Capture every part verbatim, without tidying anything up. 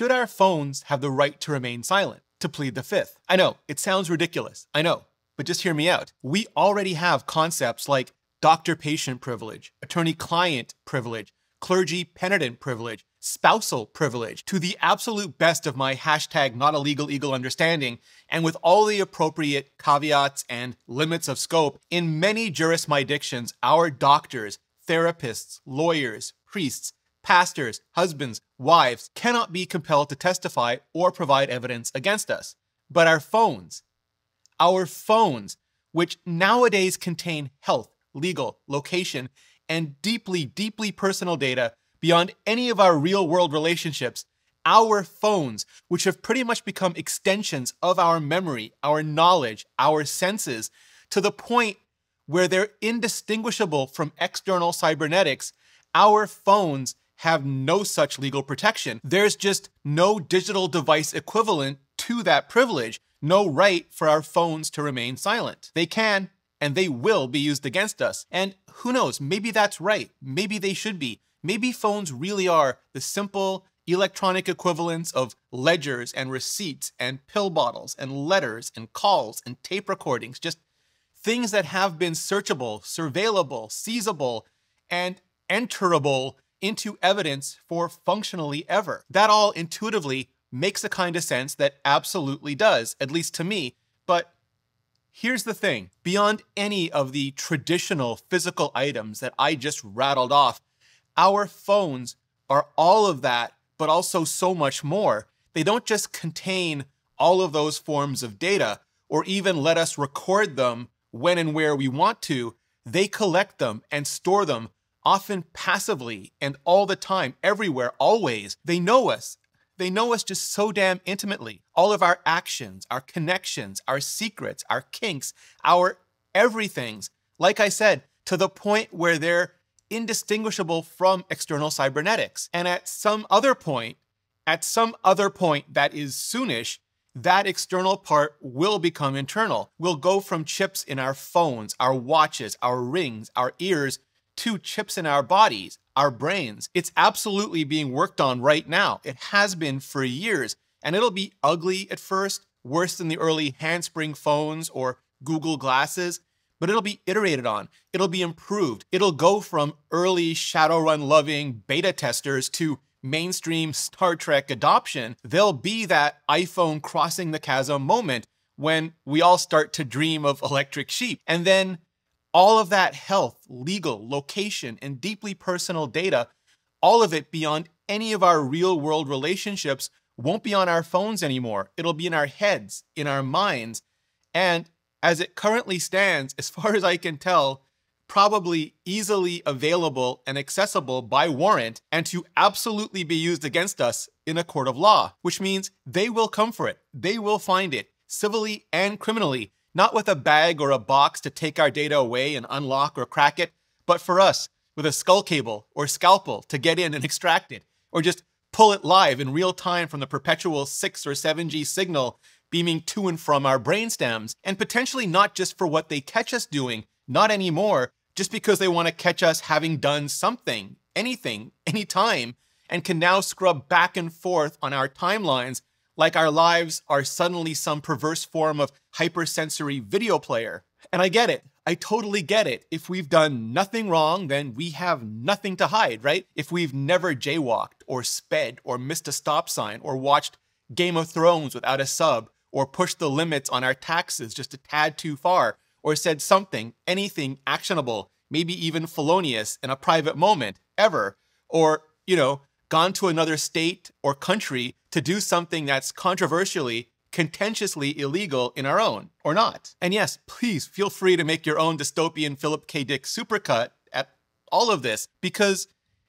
Should our phones have the right to remain silent? To plead the fifth. I know, it sounds ridiculous, I know, but just hear me out. We already have concepts like doctor-patient privilege, attorney-client privilege, clergy-penitent privilege, spousal privilege, to the absolute best of my hashtag not illegal eagle understanding, and with all the appropriate caveats and limits of scope, in many jurisdictions, our doctors, therapists, lawyers, priests, pastors, husbands, wives cannot be compelled to testify or provide evidence against us. But our phones, our phones, which nowadays contain health, legal, location, and deeply, deeply personal data beyond any of our real-world relationships, our phones, which have pretty much become extensions of our memory, our knowledge, our senses, to the point where they're indistinguishable from external cybernetics, our phones have no such legal protection. There's just no digital device equivalent to that privilege, no right for our phones to remain silent. They can and they will be used against us. And who knows, maybe that's right. Maybe they should be. Maybe phones really are the simple electronic equivalents of ledgers and receipts and pill bottles and letters and calls and tape recordings, just things that have been searchable, surveillable, seizable, and enterable into evidence for functionally ever. That all intuitively makes the kind of sense that absolutely does, at least to me. But here's the thing. Beyond any of the traditional physical items that I just rattled off, our phones are all of that, but also so much more. They don't just contain all of those forms of data, or even let us record them when and where we want to. They collect them and store them, often passively and all the time, everywhere, always. They know us. They know us just so damn intimately. All of our actions, our connections, our secrets, our kinks, our everythings. Like I said, to the point where they're indistinguishable from external cybernetics. And at some other point, at some other point that is soonish, that external part will become internal. We'll go from chips in our phones, our watches, our rings, our ears, two chips in our bodies, our brains. It's absolutely being worked on right now. It has been for years, and it'll be ugly at first, worse than the early Handspring phones or Google glasses, but it'll be iterated on. It'll be improved. It'll go from early Shadowrun-loving beta testers to mainstream Star Trek adoption. There'll be that iPhone crossing the chasm moment when we all start to dream of electric sheep. And then all of that health, legal, location, and deeply personal data, all of it beyond any of our real-world relationships, won't be on our phones anymore. It'll be in our heads, in our minds. And as it currently stands, as far as I can tell, probably easily available and accessible by warrant, and to absolutely be used against us in a court of law, which means they will come for it. They will find it, civilly and criminally. Not with a bag or a box to take our data away and unlock or crack it, but for us, with a skull cable or scalpel to get in and extract it, or just pull it live in real time from the perpetual six or seven G signal beaming to and from our brainstems, and potentially not just for what they catch us doing, not anymore, just because they want to catch us having done something, anything, anytime, and can now scrub back and forth on our timelines like our lives are suddenly some perverse form of hypersensory video player. And I get it. I totally get it. If we've done nothing wrong, then we have nothing to hide, right? If we've never jaywalked or sped or missed a stop sign or watched Game of Thrones without a sub or pushed the limits on our taxes just a tad too far or said something, anything actionable, maybe even felonious in a private moment, ever, or, you know, gone to another state or country to do something that's controversially, contentiously illegal in our own, or not. And yes, please feel free to make your own dystopian Philip K. Dick supercut at all of this, because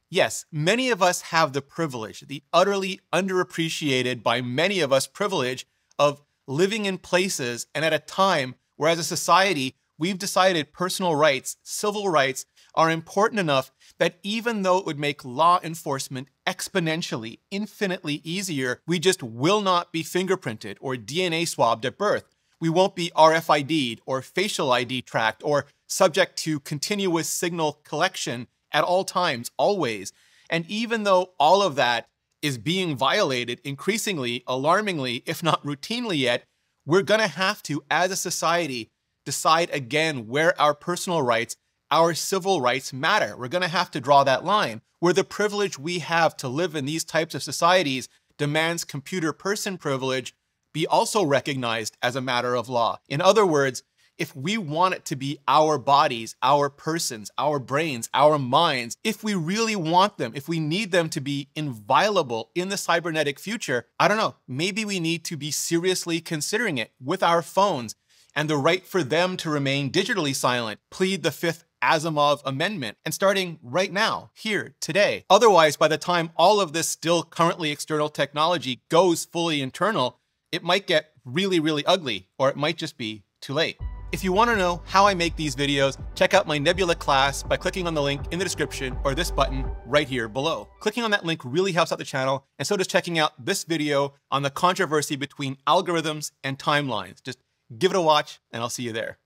yes, many of us have the privilege, the utterly underappreciated by many of us privilege, of living in places and at a time where as a society, we've decided personal rights, civil rights, are important enough that even though it would make law enforcement exponentially, infinitely easier, we just will not be fingerprinted or D N A swabbed at birth. We won't be R F I D'd or facial I D tracked or subject to continuous signal collection at all times, always. And even though all of that is being violated increasingly, alarmingly, if not routinely yet, we're gonna have to, as a society, decide again where our personal rights, our civil rights matter. We're gonna have to draw that line, where the privilege we have to live in these types of societies demands computer person privilege be also recognized as a matter of law. In other words, if we want it to be our bodies, our persons, our brains, our minds, if we really want them, if we need them to be inviolable in the cybernetic future, I don't know, maybe we need to be seriously considering it with our phones and the right for them to remain digitally silent. Plead the fifth Asimov amendment, and starting right now, here, today. Otherwise, by the time all of this still currently external technology goes fully internal, it might get really, really ugly, or it might just be too late. If you want to know how I make these videos, check out my Nebula class by clicking on the link in the description or this button right here below. Clicking on that link really helps out the channel, and so does checking out this video on the controversy between algorithms and timelines. Just give it a watch, and I'll see you there.